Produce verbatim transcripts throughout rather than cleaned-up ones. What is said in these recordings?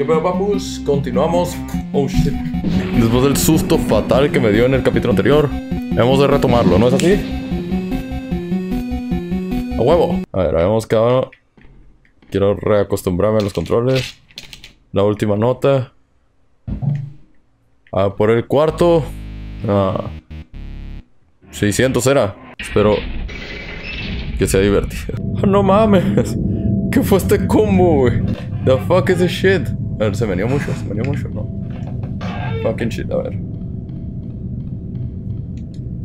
¿Qué pedo, papus? Continuamos. Oh shit. Después del susto fatal que me dio en el capítulo anterior, hemos de retomarlo, ¿no es así? ¡A huevo! A ver, habíamos quedado. Quiero reacostumbrarme a los controles. La última nota. Ah, por el cuarto. Ah, seiscientos era. Espero que sea divertido. Oh, no mames. ¿Qué fue este combo, güey? The fuck is this shit? A ver, se me dio mucho, se me dio mucho, no. Fucking shit, a ver.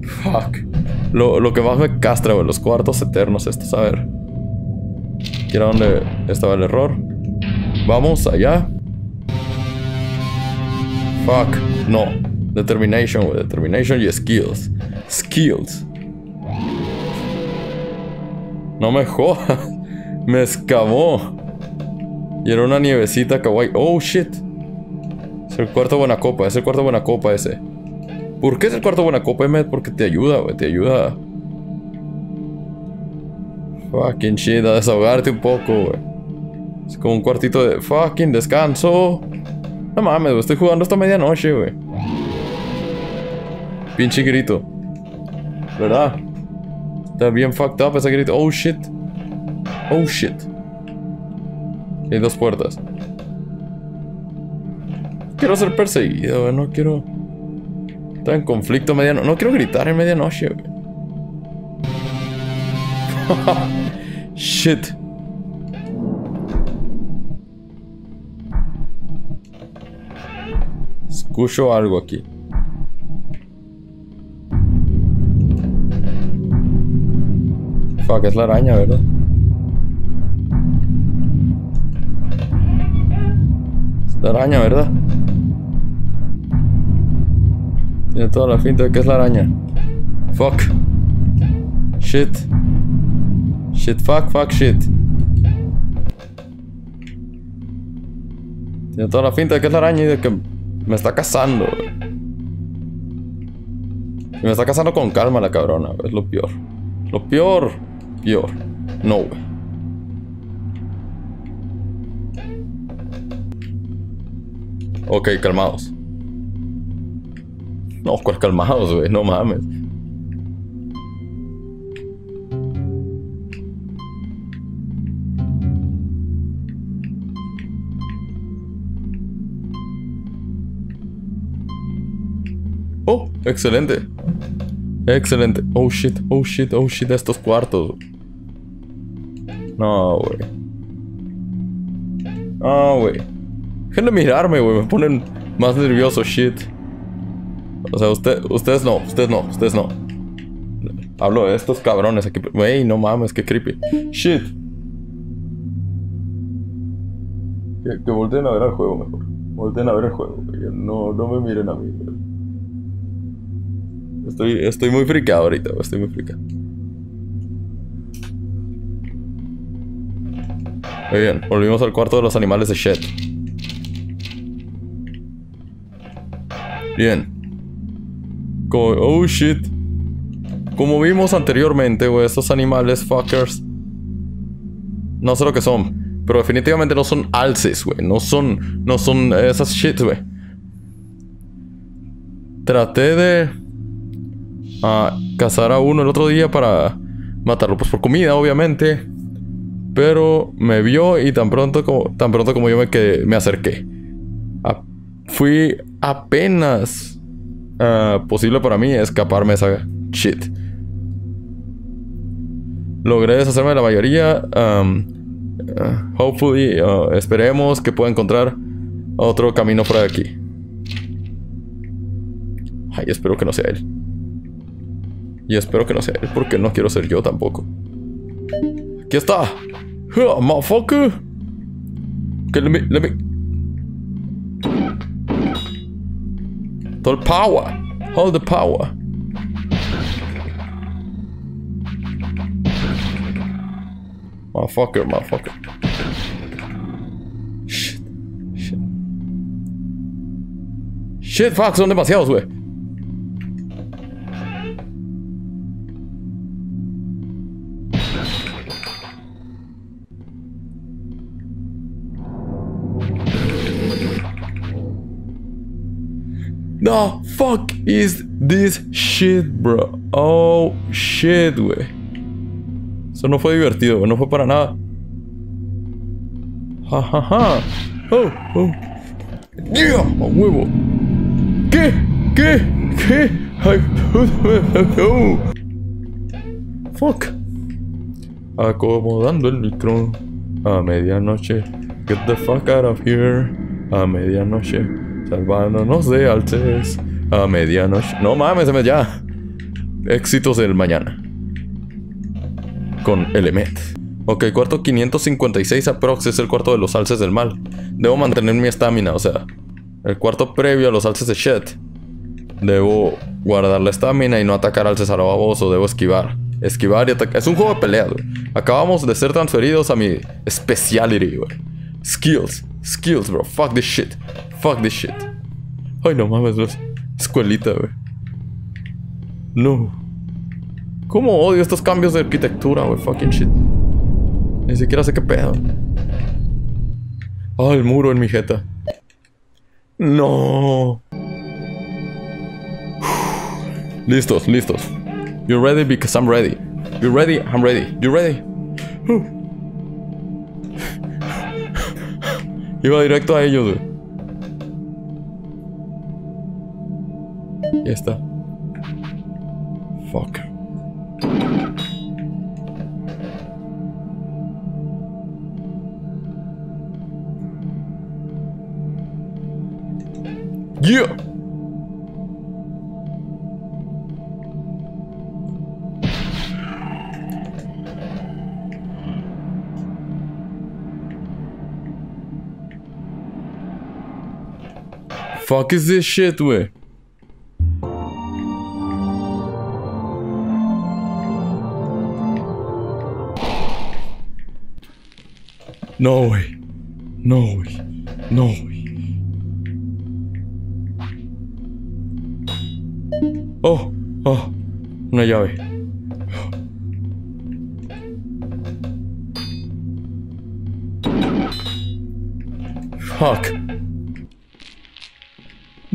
Fuck. Lo, lo que más me castra, güey. Los cuartos eternos estos, a ver. ¿Qué era donde estaba el error? Vamos allá. Fuck. No. Determination, güey. Determination y skills. Skills. No me jodas. Me escamó. Y era una nievecita kawaii. Oh, shit. Es el cuarto buena copa. Es el cuarto buena copa ese. ¿Por qué es el cuarto buena copa, Elemmeth? Porque te ayuda, güey. Te ayuda. Fucking shit. A desahogarte un poco, güey. Es como un cuartito de fucking descanso. No mames, güey. Estoy jugando hasta medianoche, güey. Pinche grito. ¿Verdad? Está bien fucked up ese grito. Oh, shit. Oh shit. Hay dos puertas. Quiero ser perseguido, güey. No quiero. Estar en conflicto a medianoche. No quiero gritar en medianoche, güey. Shit. Escucho algo aquí. Fuck, es la araña, ¿verdad? La araña, ¿verdad? Tiene toda la finta de que es la araña. Fuck. Shit. Shit, fuck, fuck, shit. Tiene toda la finta de que es la araña y de que me está cazando. Y me está cazando con calma la cabrona. Es lo peor. Lo peor. Peor. No, güey. Ok, calmados. No, ¿cuál calmados, güey? No mames. Oh, excelente. Excelente. Oh, shit, oh, shit, oh, shit. Estos cuartos. No, güey. No, güey. Dejen de mirarme, güey, me ponen más nervioso, shit. O sea, usted, ustedes no, ustedes no, ustedes no. Hablo de estos cabrones aquí. Wey, no mames, qué creepy. Shit. Que, que volteen a ver al juego mejor. Volteen a ver el juego, wey. No, no me miren a mí, wey. Estoy, estoy muy fricado ahorita, wey. Estoy muy fricado. Muy bien, volvimos al cuarto de los animales de shit. Bien. Como, oh shit. Como vimos anteriormente, güey, estos animales fuckers. No sé lo que son. Pero definitivamente no son alces, güey. No son. No son esas shit, güey. Traté de uh, cazar a uno el otro día para matarlo. Pues por comida, obviamente. Pero me vio y tan pronto como. Tan pronto como yo me quedé, me acerqué. A Fui apenas uh, posible para mí escaparme de esa shit. Logré deshacerme de la mayoría. Um, uh, hopefully, uh, esperemos que pueda encontrar otro camino fuera de aquí. Ay, espero que no sea él. Y espero que no sea él porque no quiero ser yo tampoco. Aquí está. ¡Ja, motherfucker! Okay, let me, let me... Todo el power. Hold the power. Motherfucker, motherfucker. Shit. Shit. Shit, fuck. Son demasiados, güey. The fuck is this shit, bro? Oh, shit, güey. Eso no fue divertido, güey. No fue para nada. Ja, ja, ja. Oh, oh. Yeah, a huevo. ¿Qué? ¿Qué? ¿Qué? Oh. Fuck. Acomodando el micro. A medianoche. Get the fuck out of here. A medianoche. Salvándonos de alces. A medianoche. No mames, ya. Éxitos del mañana. Con elemmeth. Ok, cuarto quinientos cincuenta y seis aprox es el cuarto de los alces del mal. Debo mantener mi estamina, o sea, el cuarto previo a los alces de shit. Debo guardar la estamina y no atacar alces a lo baboso. Debo esquivar. Esquivar y atacar. Es un juego de pelea, güey. Acabamos de ser transferidos a mi speciality, güey. Skills. Skills, bro. Fuck this shit. Fuck this shit. Ay, no mames, bro. Escuelita, güey. No. ¿Cómo odio estos cambios de arquitectura, güey? Fucking shit. Ni siquiera sé qué pedo. Ah, oh, el muro en mi jeta. No. Listos, listos. You're ready because I'm ready. You're ready, I'm ready. You're ready. Uh. Iba directo a ellos, güey. Ya está. Fuck. Yeah. Fuck is this shit, güey. No, güey. No, güey. No, güey. Oh, oh. Una llave. Fuck.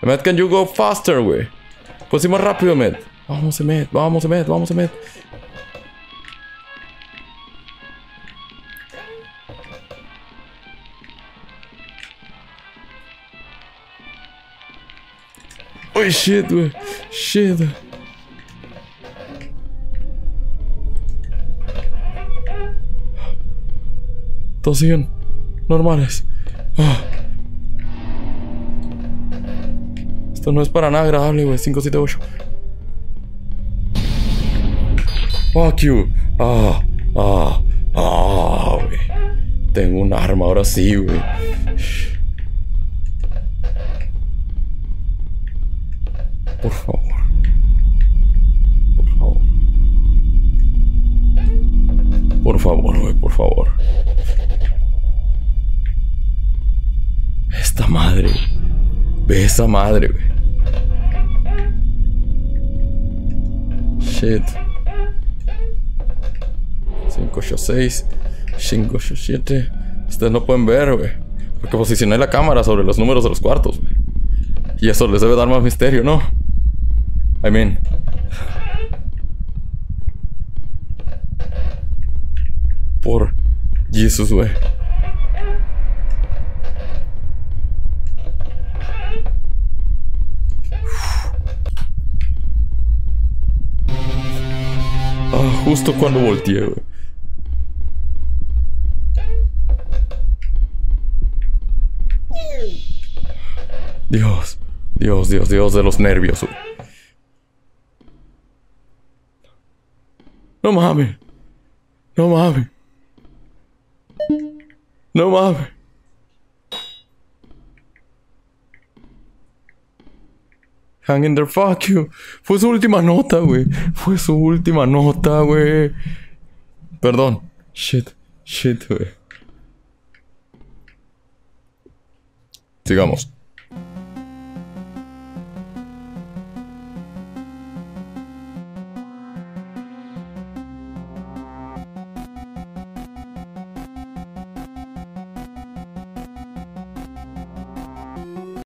Elemmeth, can you go faster, güey? Pues sí, más rápido, Elemmeth. Vamos, Elemmeth, vamos, Elemmeth, vamos, Elemmeth. Uy, shit, güey. Shit. Todos siguen normales. Ah. Esto no es para nada agradable, güey. cinco, siete, ocho. Fuck you. Ah, ah, ah, güey. Tengo un arma ahora sí, güey. Por favor. Por favor. Por favor, güey, por favor. Esta madre, güey. Ve esa madre, güey. Shit. cinco, ocho, seis, cinco, ocho, siete. Ustedes no pueden ver, güey. Porque posicioné la cámara sobre los números de los cuartos, güey. Y eso les debe dar más misterio, ¿no? I mean. Por Jesús, güey. Ah, justo cuando volteé, güey. Dios, Dios, Dios, Dios de los nervios, güey. No mames. No mames. No mames. Hang in there, fuck you. Fue su última nota, güey. Fue su última nota, güey. Perdón. Shit. Shit, güey. Sigamos.